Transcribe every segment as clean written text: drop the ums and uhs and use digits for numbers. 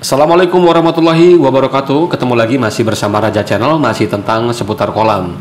Assalamualaikum warahmatullahi wabarakatuh. Ketemu lagi masih bersama Raja Channel, masih tentang seputar kolam.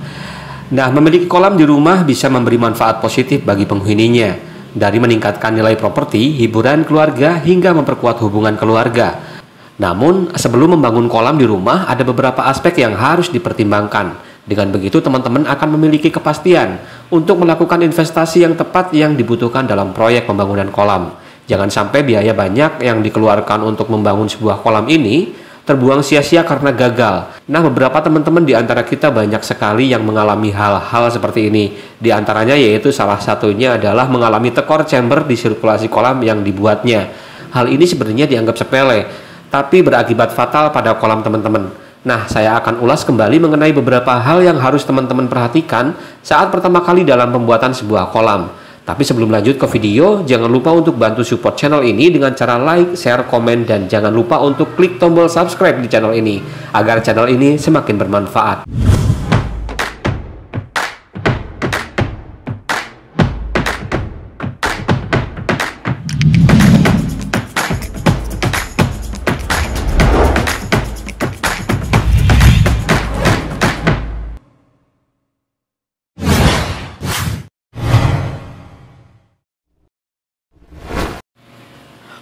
Nah, memiliki kolam di rumah bisa memberi manfaat positif bagi penghuninya, dari meningkatkan nilai properti, hiburan keluarga, hingga memperkuat hubungan keluarga. Namun, sebelum membangun kolam di rumah, ada beberapa aspek yang harus dipertimbangkan. Dengan begitu, teman-teman akan memiliki kepastian untuk melakukan investasi yang tepat yang dibutuhkan dalam proyek pembangunan kolam. Jangan sampai biaya banyak yang dikeluarkan untuk membangun sebuah kolam ini terbuang sia-sia karena gagal. Nah, beberapa teman-teman di antara kita banyak sekali yang mengalami hal-hal seperti ini. Di antaranya yaitu salah satunya adalah mengalami tekor chamber di sirkulasi kolam yang dibuatnya. Hal ini sebenarnya dianggap sepele, tapi berakibat fatal pada kolam teman-teman. Nah, saya akan ulas kembali mengenai beberapa hal yang harus teman-teman perhatikan saat pertama kali dalam pembuatan sebuah kolam. Tapi sebelum lanjut ke video, jangan lupa untuk bantu support channel ini dengan cara like, share, komen, dan jangan lupa untuk klik tombol subscribe di channel ini, agar channel ini semakin bermanfaat.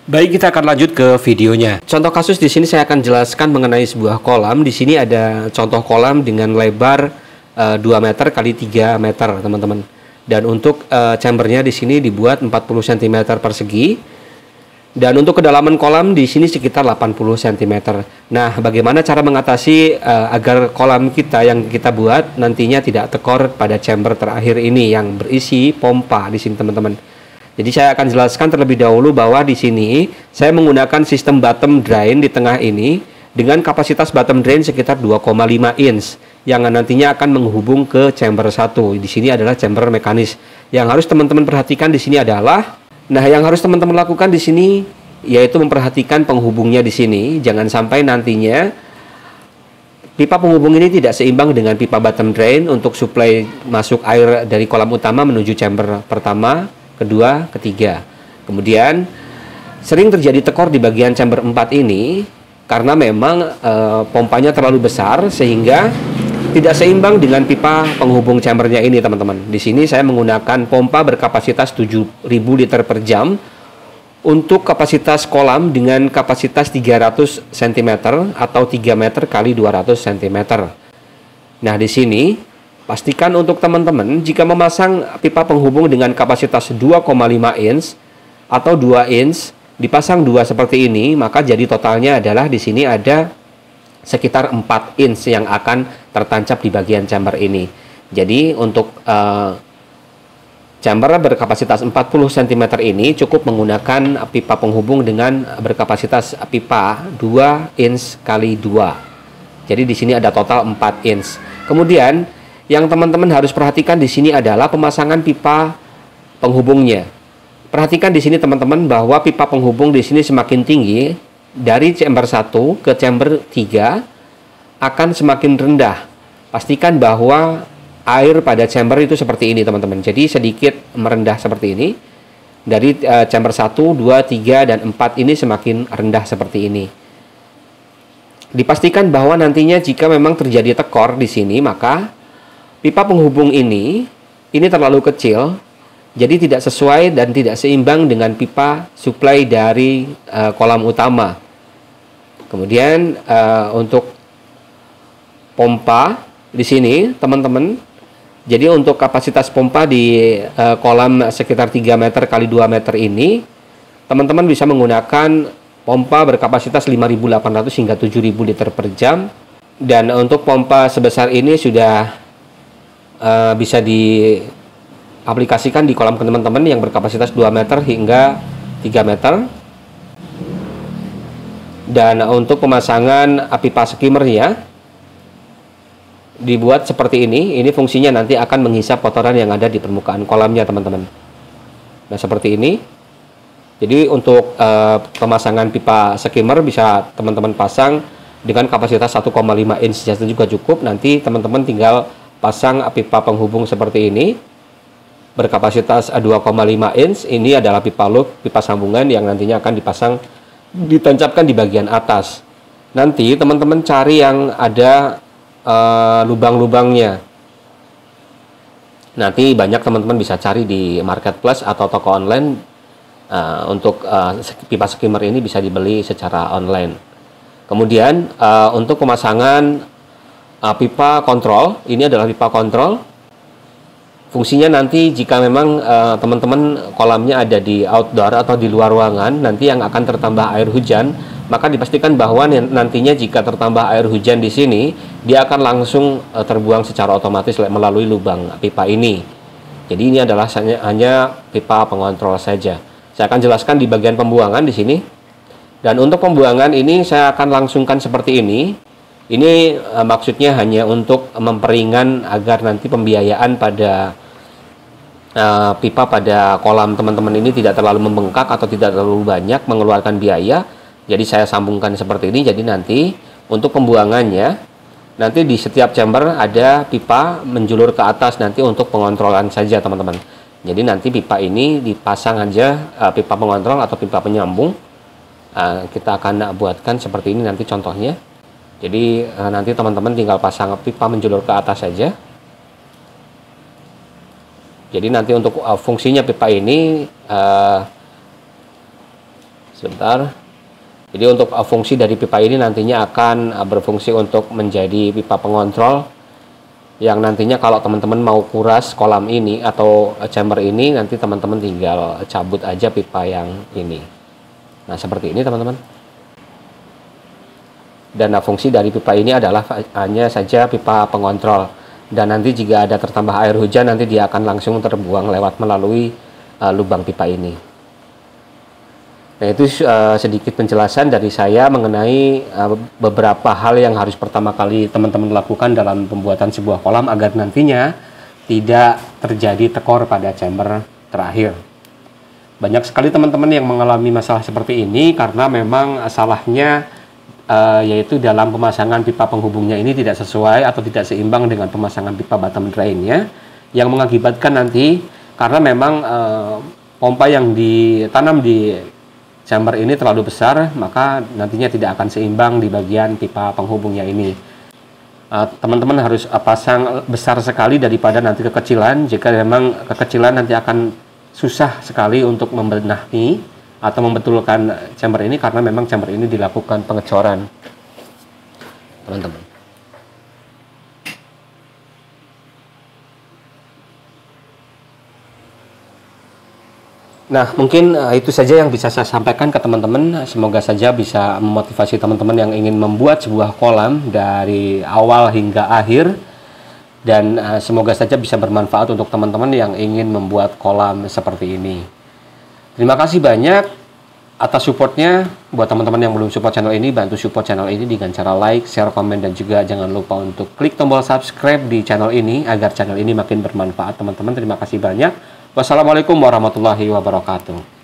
Baik, kita akan lanjut ke videonya. Contoh kasus di sini saya akan jelaskan mengenai sebuah kolam. Di sini ada contoh kolam dengan lebar 2 meter kali 3 meter, teman-teman. Dan untuk chambernya di sini dibuat 40 cm persegi. Dan untuk kedalaman kolam di sini sekitar 80 cm. Nah, bagaimana cara mengatasi agar kolam kita yang kita buat nantinya tidak tekor pada chamber terakhir ini yang berisi pompa di sini, teman-teman. Jadi saya akan jelaskan terlebih dahulu bahwa di sini saya menggunakan sistem bottom drain di tengah ini dengan kapasitas bottom drain sekitar 2,5 inch yang nantinya akan menghubung ke chamber 1. Di sini adalah chamber mekanis. Yang harus teman-teman perhatikan di sini adalah, yang harus teman-teman lakukan di sini yaitu memperhatikan penghubungnya di sini. Jangan sampai nantinya pipa penghubung ini tidak seimbang dengan pipa bottom drain untuk suplai masuk air dari kolam utama menuju chamber pertama, kedua, ketiga. Kemudian sering terjadi tekor di bagian chamber 4 ini karena memang pompanya terlalu besar sehingga tidak seimbang dengan pipa penghubung chambernya ini, teman-teman. Di sini saya menggunakan pompa berkapasitas 7.000 liter per jam untuk kapasitas kolam dengan kapasitas 300 cm atau 3 meter kali 200 cm. Nah, di sini pastikan untuk teman-teman jika memasang pipa penghubung dengan kapasitas 2,5 inch atau 2 inch dipasang 2 seperti ini, maka jadi totalnya adalah di sini ada sekitar 4 inch yang akan tertancap di bagian chamber ini. Jadi untuk chamber berkapasitas 40 cm ini cukup menggunakan pipa penghubung dengan berkapasitas pipa 2 inch kali 2. Jadi di sini ada total 4 inch. Kemudian yang teman-teman harus perhatikan di sini adalah pemasangan pipa penghubungnya. Perhatikan di sini teman-teman bahwa pipa penghubung di sini semakin tinggi dari chamber 1 ke chamber 3 akan semakin rendah. Pastikan bahwa air pada chamber itu seperti ini, teman-teman. Jadi sedikit merendah seperti ini. Dari chamber 1, 2, 3 dan 4 ini semakin rendah seperti ini. Dipastikan bahwa nantinya jika memang terjadi tekor di sini, maka pipa penghubung ini terlalu kecil, jadi tidak sesuai dan tidak seimbang dengan pipa suplai dari kolam utama. Kemudian untuk pompa di sini, teman-teman, jadi untuk kapasitas pompa di kolam sekitar 3 meter kali 2 meter ini, teman-teman bisa menggunakan pompa berkapasitas 5.800 hingga 7.000 liter per jam. Dan untuk pompa sebesar ini sudah bisa diaplikasikan di kolam teman-teman yang berkapasitas 2 meter hingga 3 meter. Dan untuk pemasangan pipa skimmernya dibuat seperti ini. Ini fungsinya nanti akan menghisap kotoran yang ada di permukaan kolamnya, teman-teman. Nah, seperti ini. Jadi untuk pemasangan pipa skimmer bisa teman-teman pasang dengan kapasitas 1,5 inch juga cukup. Nanti teman-teman tinggal pasang pipa penghubung seperti ini berkapasitas 2,5 inch. Ini adalah pipa loop, pipa sambungan yang nantinya akan dipasang ditancapkan di bagian atas. Nanti teman-teman cari yang ada lubang-lubangnya. Nanti banyak teman-teman bisa cari di marketplace atau toko online. Untuk pipa skimmer ini bisa dibeli secara online. Kemudian untuk pemasangan pipa kontrol, ini adalah pipa kontrol. Fungsinya nanti jika memang teman-teman kolamnya ada di outdoor atau di luar ruangan, nanti yang akan tertambah air hujan, maka dipastikan bahwa nantinya jika tertambah air hujan di sini, dia akan langsung terbuang secara otomatis melalui lubang pipa ini. Jadi ini adalah hanya pipa pengontrol saja. Saya akan jelaskan di bagian pembuangan di sini. Dan untuk pembuangan ini saya akan langsungkan seperti ini. Ini maksudnya hanya untuk memperingan agar nanti pembiayaan pada pipa pada kolam teman-teman ini tidak terlalu membengkak atau tidak terlalu banyak mengeluarkan biaya. Jadi saya sambungkan seperti ini. Jadi nanti untuk pembuangannya, nanti di setiap chamber ada pipa menjulur ke atas nanti untuk pengontrolan saja teman-teman. Jadi nanti pipa ini dipasang aja pipa pengontrol atau pipa penyambung. Kita akan buatkan seperti ini nanti contohnya. Jadi nanti teman-teman tinggal pasang pipa menjulur ke atas saja. Jadi nanti untuk fungsinya pipa ini, sebentar. Jadi untuk fungsi dari pipa ini nantinya akan berfungsi untuk menjadi pipa pengontrol yang nantinya kalau teman-teman mau kuras kolam ini atau chamber ini, nanti teman-teman tinggal cabut aja pipa yang ini. Nah seperti ini teman-teman. Dan fungsi dari pipa ini adalah hanya saja pipa pengontrol. Dan nanti jika ada tertambah air hujan, nanti dia akan langsung terbuang lewat melalui lubang pipa ini. Nah itu sedikit penjelasan dari saya mengenai beberapa hal yang harus pertama kali teman-teman lakukan dalam pembuatan sebuah kolam agar nantinya tidak terjadi tekor pada chamber terakhir. Banyak sekali teman-teman yang mengalami masalah seperti ini karena memang salahnya yaitu dalam pemasangan pipa penghubungnya ini tidak sesuai atau tidak seimbang dengan pemasangan pipa bottom drainnya, yang mengakibatkan nanti karena memang pompa yang ditanam di chamber ini terlalu besar, maka nantinya tidak akan seimbang di bagian pipa penghubungnya ini. Teman-teman harus pasang besar sekali daripada nanti kekecilan. Jika memang kekecilan nanti akan susah sekali untuk membenahi atau membetulkan chamber ini karena memang chamber ini dilakukan pengecoran teman-teman. Nah mungkin itu saja yang bisa saya sampaikan ke teman-teman. Semoga saja bisa memotivasi teman-teman yang ingin membuat sebuah kolam dari awal hingga akhir. Dan semoga saja bisa bermanfaat untuk teman-teman yang ingin membuat kolam seperti ini. Terima kasih banyak atas supportnya. Buat teman-teman yang belum support channel ini, bantu support channel ini dengan cara like, share, komen, dan juga jangan lupa untuk klik tombol subscribe di channel ini agar channel ini makin bermanfaat teman-teman. Terima kasih banyak. Wassalamualaikum warahmatullahi wabarakatuh.